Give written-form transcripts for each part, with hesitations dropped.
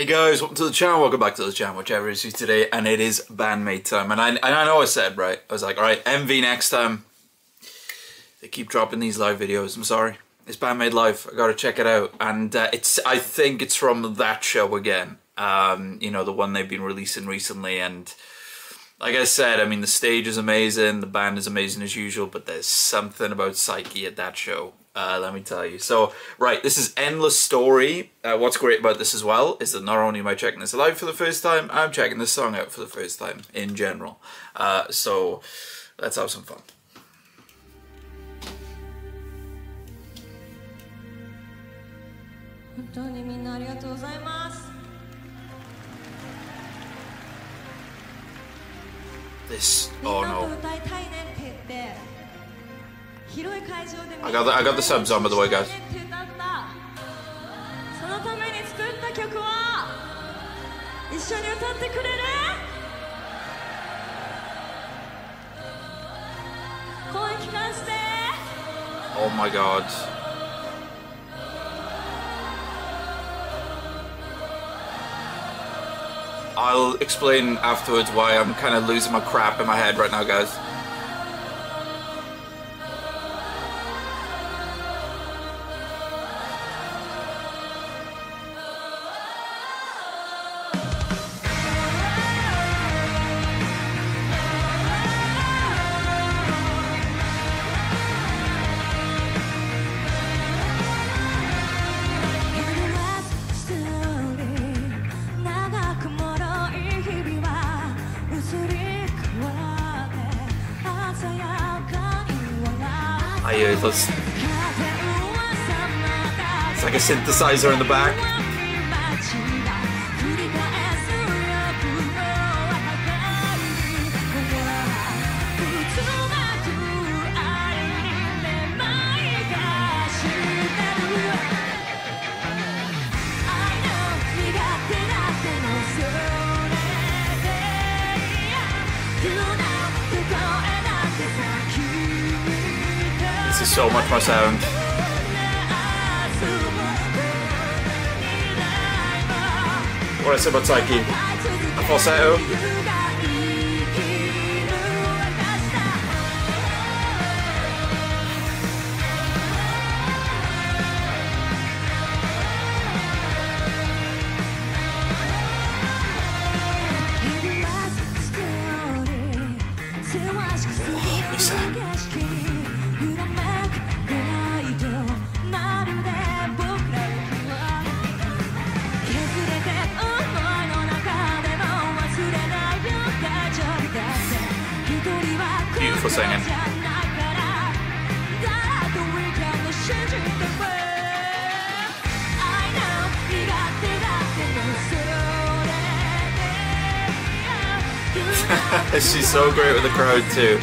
Hey guys, welcome to the channel, welcome back to the channel, whichever it is today, and it is Band-Maid time. And I know I said, right, I was like, alright, MV next time. They keep dropping these live videos, I'm sorry. It's Band-Maid Live, I gotta check it out. And I think it's from that show again. You know, the one they've been releasing recently, and like I said, I mean, the stage is amazing, the band is amazing as usual, but there's something about Psyche at that show. Let me tell you. So, right, this is Endless Story. What's great about this as well is that not only am I checking this live for the first time, I'm checking this song out for the first time in general. So, let's have some fun. This, oh no. I got the subs on, by the way, guys. Oh my god. I'll explain afterwards why I'm kind of losing my crap in my head right now, guys. It's like a synthesizer in the back. This is so much more sound. What I said about Psyche, a falsetto. Oh, Lisa. For singing. She's so great with the crowd too.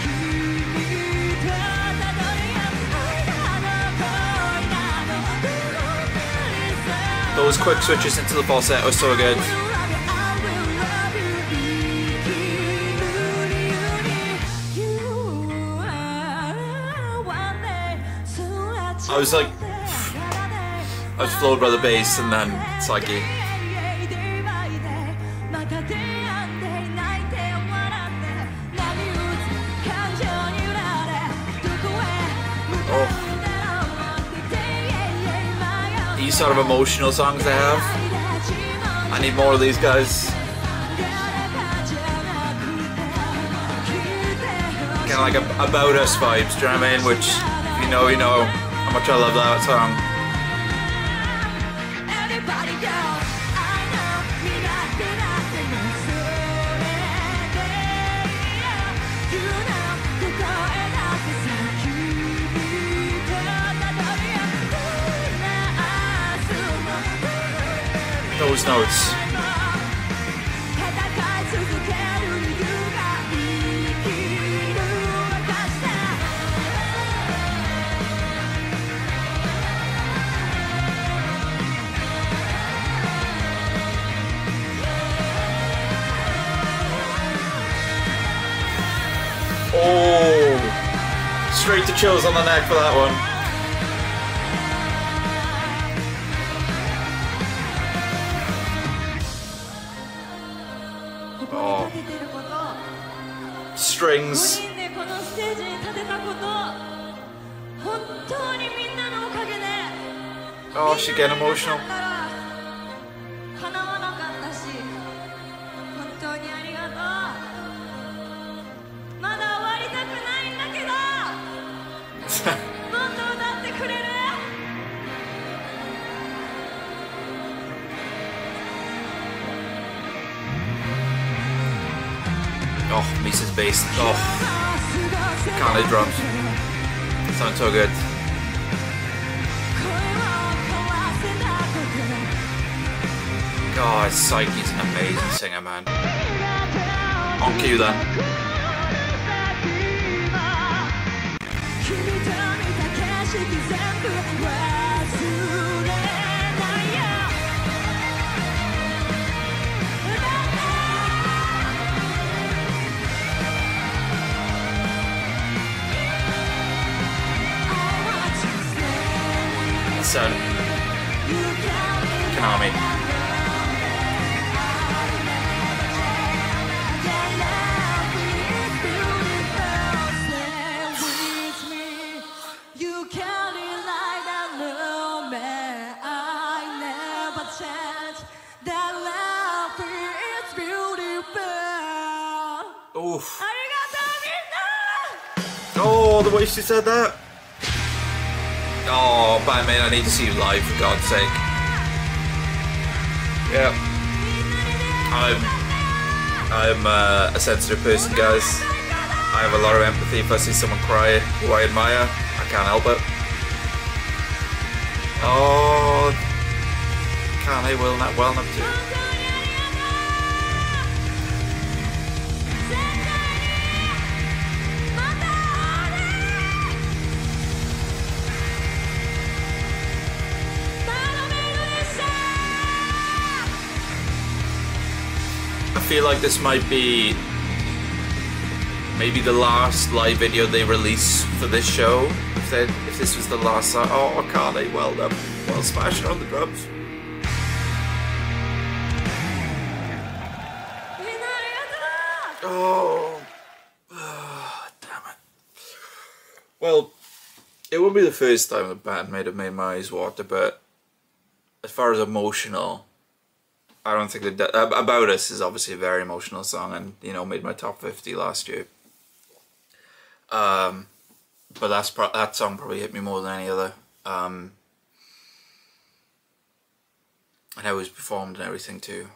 Those quick switches into the falsetto are so good. I was like, I was floored by the bass and then Psyche. Oh. These sort of emotional songs they have. I need more of these guys. Kind of like About Us vibes, do you know what I mean? Which, if you know, you know. How much I love that song. Those notes. Oh, straight to chills on the neck for that one. Oh. Strings. Oh, she's getting emotional. Oh, Misa's bass. Oh, kind of drums. Sounds so good. God, Psyche's an amazing singer, man. On cue then. So, Konami. Oof. Oh, the way she said that. Oh, Band-Maid, I need to see you live, for God's sake. Yeah. I'm a sensitive person, guys. I have a lot of empathy. If I see someone cry who I admire, I can't help it. Oh, can't I will not well enough to. I feel like this might be maybe the last live video they release for this show. If this was the last, oh, Carly, well done, well smashing on the drums. Oh. Oh, damn it! Well, it won't be the first time a Band-Maid have made my eyes water, but as far as emotional. I don't think that About Us is obviously a very emotional song, and you know made my top 50 last year. But that song probably hit me more than any other, and how it was performed and everything too.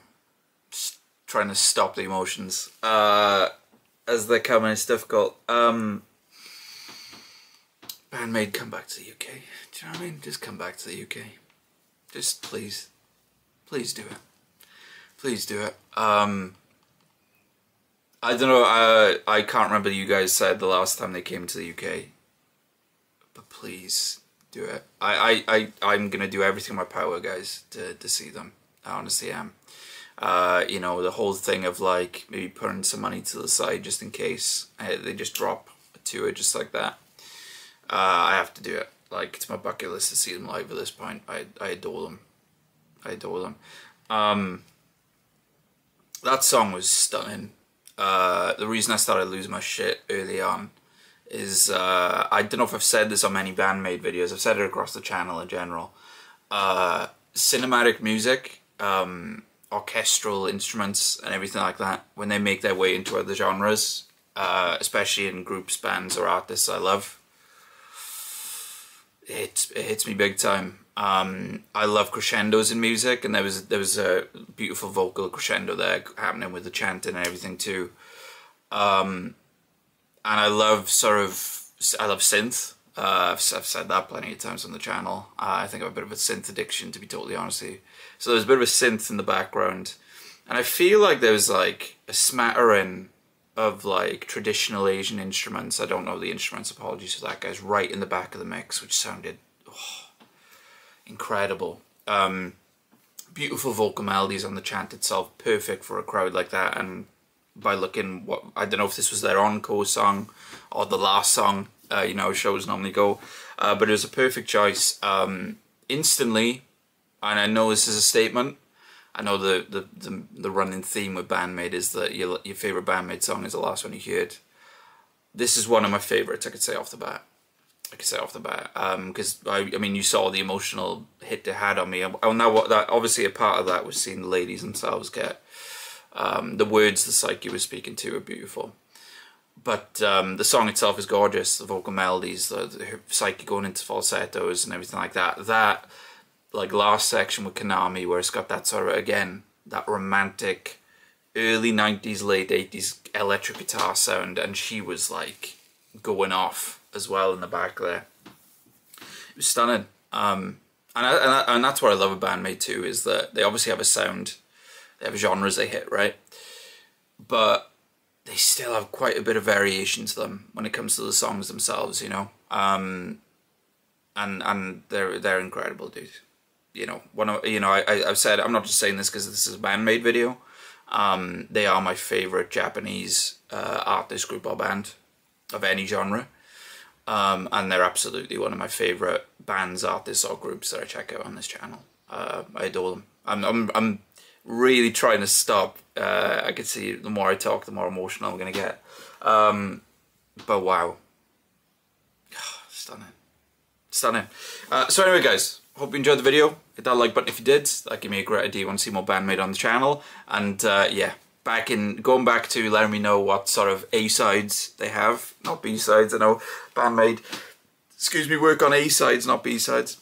Just trying to stop the emotions as they're coming. It's difficult. Band-Maid, come back to the UK. Do you know what I mean? Just come back to the UK. Just please, please do it. Please do it. I don't know, I can't remember you guys said the last time they came to the UK. But please do it. I'm going to do everything in my power, guys, to see them. I honestly am. You know, the whole thing of like, maybe putting some money to the side just in case they just drop a tour just like that. I have to do it. Like, it's my bucket list to see them live at this point. I adore them. I adore them. That song was stunning. The reason I started losing my shit early on is, I don't know if I've said this on many Band-Maid videos, I've said it across the channel in general. Cinematic music, orchestral instruments and everything like that, when they make their way into other genres, especially in groups, bands or artists I love, it hits me big time. I love crescendos in music, and there was a beautiful vocal crescendo there happening with the chanting and everything too. And I love synth. I've said that plenty of times on the channel. I think I have a bit of a synth addiction, to be totally honest with you. So there's a bit of a synth in the background, and I feel like there was like a smattering of like traditional Asian instruments. I don't know the instruments, apologies for that, guys, right in the back of the mix, which sounded. Oh, incredible. Beautiful vocal melodies on the chant itself, perfect for a crowd like that. And by looking, what I don't know if this was their encore song or the last song, you know, shows normally go, but it was a perfect choice. Instantly, and I know this is a statement, I know the running theme with Band-Maid is that your favourite Band-Maid song is the last one you heard. This is one of my favourites, I could say off the bat. Because I mean, you saw the emotional hit they had on me. I know what that, obviously a part of that was seeing the ladies themselves get, the words the Psyche was speaking to are beautiful. But the song itself is gorgeous, the vocal melodies, the Psyche going into falsettos and everything like that. That, like last section with Konami, where it's got that sort of, again, that romantic early 90s, late 80s electric guitar sound, and she was like going off as well in the back there. It was stunning. And that's what I love about Band-Maid too, is that they obviously have a sound, they have genres they hit, right? But they still have quite a bit of variation to them when it comes to the songs themselves, you know? And they're incredible, dude. You know, I've said, I'm not just saying this because this is a Band-Maid video. They are my favorite Japanese artist group or band of any genre, and they're absolutely one of my favorite bands, artists, or groups that I check out on this channel. I adore them. I'm really trying to stop. I can see the more I talk, the more emotional I'm gonna get. But wow, stunning, stunning. So anyway, guys. Hope you enjoyed the video. Hit that like button if you did. That gave me a great idea. Want to see more Band-Maid on the channel? And yeah, going back to letting me know what sort of A sides they have, not B sides. I know Band-Maid, excuse me, work on A sides, not B sides.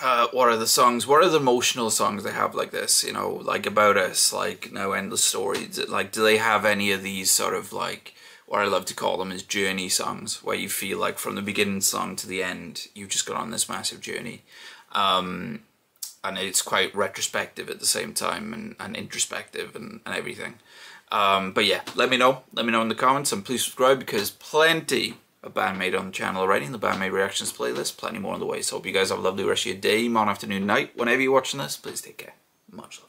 What are the songs? What are the emotional songs they have like this? You know, like About Us, like No Endless Story. Like, do they have any of these sort of like? What I love to call them is journey songs, where you feel like from the beginning song to the end, you've just got on this massive journey. And it's quite retrospective at the same time and introspective and everything. But yeah, let me know in the comments, and please subscribe because plenty of Band-Maid on the channel already in the Band-Maid Reactions playlist, plenty more on the way. So hope you guys have a lovely rest of your day, morning, afternoon, night. Whenever you're watching this, please take care. Much love.